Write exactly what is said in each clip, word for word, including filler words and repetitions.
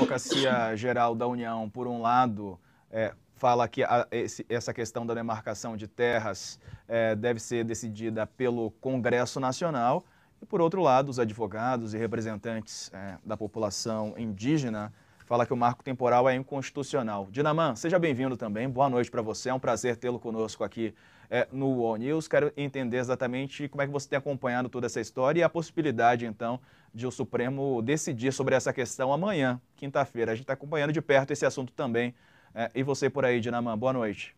Advocacia Geral da União, por um lado, é, fala que a, esse, essa questão da demarcação de terras é, deve ser decidida pelo Congresso Nacional, e, por outro lado, os advogados e representantes é, da população indígena fala que o marco temporal é inconstitucional. Dinamam, seja bem-vindo também. Boa noite para você. É um prazer tê-lo conosco aqui é, no U O L News. Quero entender exatamente como é que você tem acompanhado toda essa história e a possibilidade, então, de o Supremo decidir sobre essa questão amanhã, quinta-feira. A gente está acompanhando de perto esse assunto também. É, e você por aí, Dinamam. Boa noite.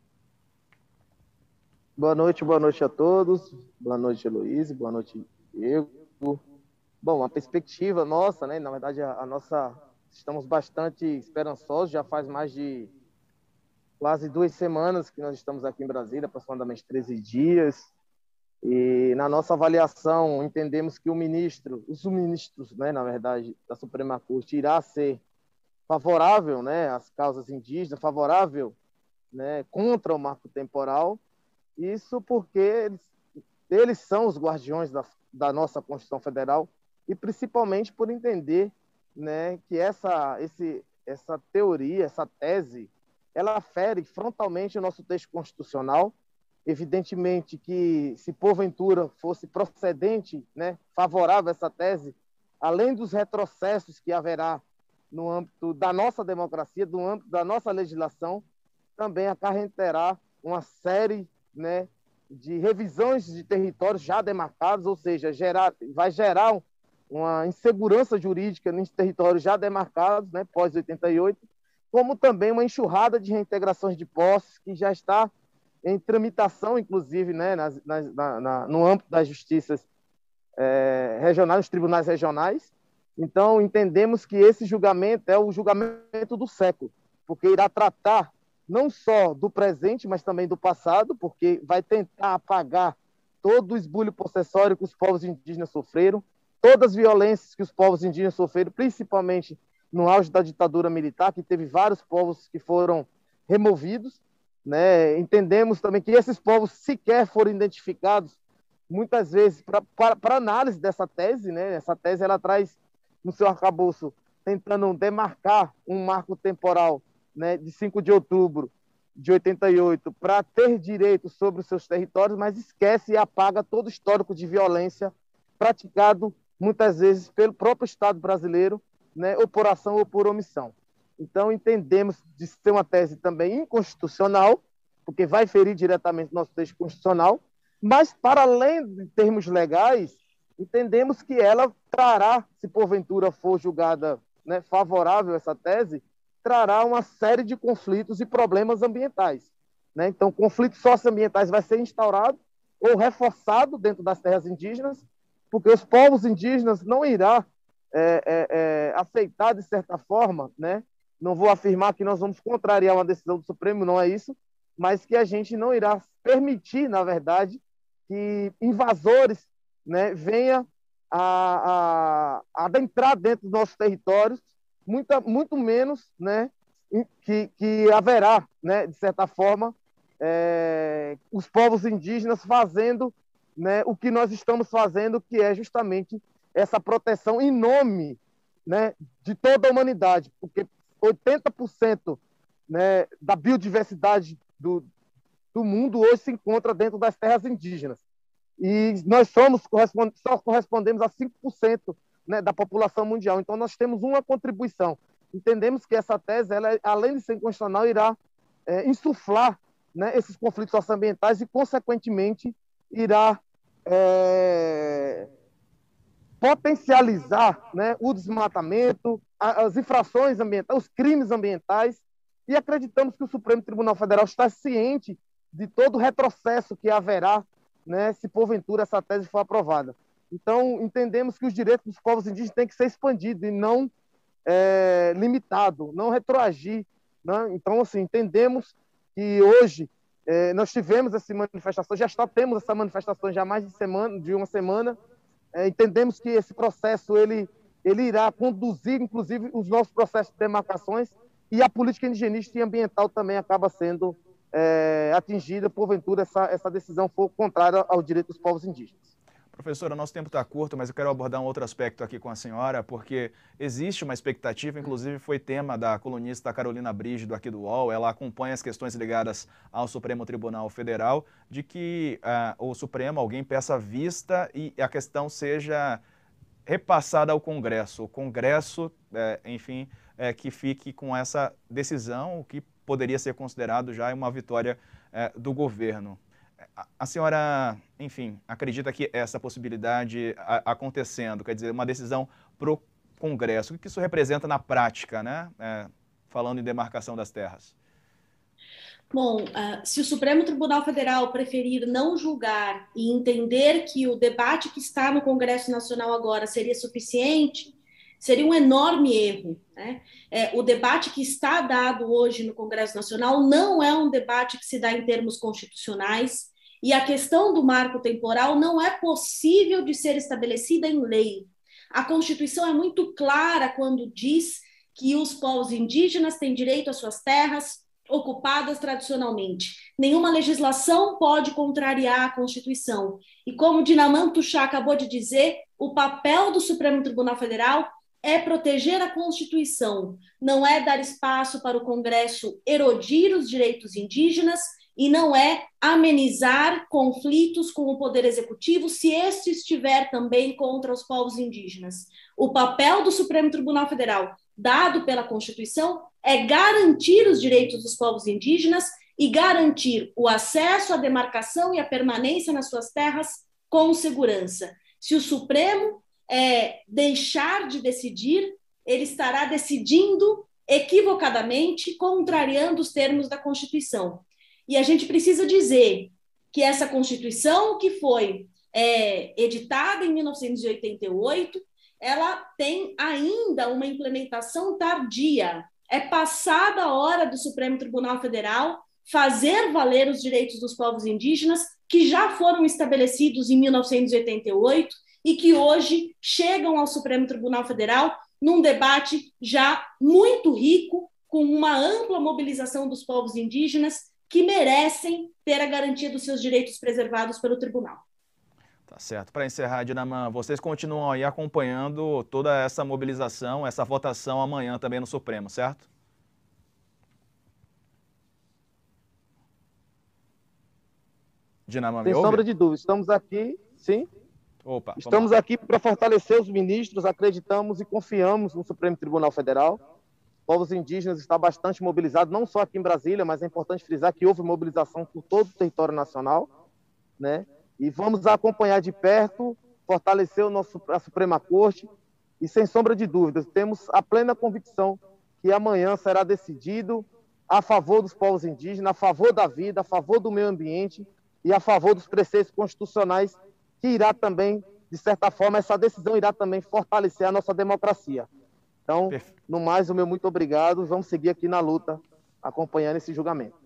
Boa noite, boa noite a todos. Boa noite, Heloísa. Boa noite, Diego. Bom, a perspectiva nossa, né? Na verdade, a, a nossa... Estamos bastante esperançosos, já faz mais de quase duas semanas que nós estamos aqui em Brasília, aproximadamente treze dias, e na nossa avaliação entendemos que o ministro, os ministros, né, na verdade, da Suprema Corte, irá ser favorável, né, às causas indígenas, favorável, né, contra o marco temporal, isso porque eles, eles são os guardiões da, da nossa Constituição Federal, e principalmente por entender, né, que essa, esse, essa teoria, essa tese, ela fere frontalmente o nosso texto constitucional. Evidentemente que, se porventura fosse procedente, né, favorável a essa tese, além dos retrocessos que haverá no âmbito da nossa democracia, do âmbito da nossa legislação, também acarretará uma série, né, de revisões de territórios já demarcados, ou seja, gerar, vai gerar um uma insegurança jurídica nos territórios já demarcados, né, pós oitenta e oito, como também uma enxurrada de reintegrações de posses que já está em tramitação, inclusive, né, nas, nas, na, na, no âmbito das justiças eh, regionais, dos tribunais regionais. Então, entendemos que esse julgamento é o julgamento do século, porque irá tratar não só do presente, mas também do passado, porque vai tentar apagar todo o esbulho possessório que os povos indígenas sofreram, todas as violências que os povos indígenas sofreram, principalmente no auge da ditadura militar, que teve vários povos que foram removidos, né? Entendemos também que esses povos sequer foram identificados, muitas vezes, para análise dessa tese, né? Essa tese ela traz no seu arcabouço, tentando demarcar um marco temporal, né, de cinco de outubro de oitenta e oito, para ter direito sobre os seus territórios, mas esquece e apaga todo o histórico de violência praticado muitas vezes pelo próprio Estado brasileiro, né, ou por ação ou por omissão. Então, entendemos de ser uma tese também inconstitucional, porque vai ferir diretamente nosso texto constitucional, mas, para além de termos legais, entendemos que ela trará, se porventura for julgada, né, favorável a essa tese, trará uma série de conflitos e problemas ambientais, né? Então, conflitos socioambientais vai ser instaurado ou reforçado dentro das terras indígenas, porque os povos indígenas não irão é, é, é, aceitar, de certa forma, né? Não vou afirmar que nós vamos contrariar uma decisão do Supremo, não é isso, mas que a gente não irá permitir, na verdade, que invasores, né, venham a, a, a adentrar dentro dos nossos territórios, muita, muito menos, né, que, que haverá, né, de certa forma, é, os povos indígenas fazendo, né, o que nós estamos fazendo, que é justamente essa proteção em nome, né, de toda a humanidade, porque oitenta por cento, né, da biodiversidade do, do mundo hoje se encontra dentro das terras indígenas. E nós somos, só correspondemos a cinco por cento, né, da população mundial. Então, nós temos uma contribuição. Entendemos que essa tese, ela, além de ser inconstitucional, irá é, insuflar, né, esses conflitos socioambientais e, consequentemente, irá É, potencializar, né, o desmatamento, as infrações ambientais, os crimes ambientais, e acreditamos que o Supremo Tribunal Federal está ciente de todo o retrocesso que haverá, né, se porventura essa tese for aprovada. Então, entendemos que os direitos dos povos indígenas têm que ser expandidos e não é, limitado, não retroagir, né? Então, assim, entendemos que hoje É, nós tivemos essa manifestação, já está, temos essa manifestação já há mais de, semana, de uma semana. É, entendemos que esse processo ele, ele irá conduzir, inclusive, os nossos processos de demarcações, e a política indigenista e ambiental também acaba sendo é, atingida, porventura, essa, essa decisão for contrária ao direito dos povos indígenas. Professora, nosso tempo está curto, mas eu quero abordar um outro aspecto aqui com a senhora, porque existe uma expectativa, inclusive foi tema da colunista Carolina Brígido aqui do U O L, ela acompanha as questões ligadas ao Supremo Tribunal Federal, de que uh, o Supremo, alguém peça vista e a questão seja repassada ao Congresso. O Congresso, é, enfim, é, que fique com essa decisão, o que poderia ser considerado já uma vitória é, do governo. A senhora, enfim, acredita que essa possibilidade acontecendo, quer dizer, uma decisão para o Congresso, o que isso representa na prática, né? É, falando em demarcação das terras? Bom, se o Supremo Tribunal Federal preferir não julgar e entender que o debate que está no Congresso Nacional agora seria suficiente, seria um enorme erro, né? É, o debate que está dado hoje no Congresso Nacional não é um debate que se dá em termos constitucionais e a questão do marco temporal não é possível de ser estabelecida em lei. A Constituição é muito clara quando diz que os povos indígenas têm direito às suas terras ocupadas tradicionalmente. Nenhuma legislação pode contrariar a Constituição. E como Dinamam Tuxá acabou de dizer, o papel do Supremo Tribunal Federal é proteger a Constituição, não é dar espaço para o Congresso erodir os direitos indígenas e não é amenizar conflitos com o Poder Executivo se este estiver também contra os povos indígenas. O papel do Supremo Tribunal Federal, dado pela Constituição, é garantir os direitos dos povos indígenas e garantir o acesso à demarcação e à permanência nas suas terras com segurança. Se o Supremo É, deixar de decidir, ele estará decidindo equivocadamente, contrariando os termos da Constituição. E a gente precisa dizer que essa Constituição, que foi é, editada em mil novecentos e oitenta e oito, ela tem ainda uma implementação tardia. É passada a hora do Supremo Tribunal Federal fazer valer os direitos dos povos indígenas, que já foram estabelecidos em mil novecentos e oitenta e oito, e que hoje chegam ao Supremo Tribunal Federal num debate já muito rico, com uma ampla mobilização dos povos indígenas que merecem ter a garantia dos seus direitos preservados pelo tribunal. Tá certo. Para encerrar, Dinamam, vocês continuam aí acompanhando toda essa mobilização, essa votação amanhã também no Supremo, certo? Dinamam, me ouve? Sem sombra de dúvida. Estamos aqui, sim. Opa, estamos aqui para fortalecer os ministros, acreditamos e confiamos no Supremo Tribunal Federal. Povos indígenas está bastante mobilizado, não só aqui em Brasília, mas é importante frisar que houve mobilização por todo o território nacional, né? E vamos acompanhar de perto, fortalecer o nosso, a Suprema Corte e, sem sombra de dúvidas, temos a plena convicção que amanhã será decidido a favor dos povos indígenas, a favor da vida, a favor do meio ambiente e a favor dos preceitos constitucionais, que irá também, de certa forma, essa decisão irá também fortalecer a nossa democracia. Então, no mais, o meu muito obrigado. Vamos seguir aqui na luta, acompanhando esse julgamento.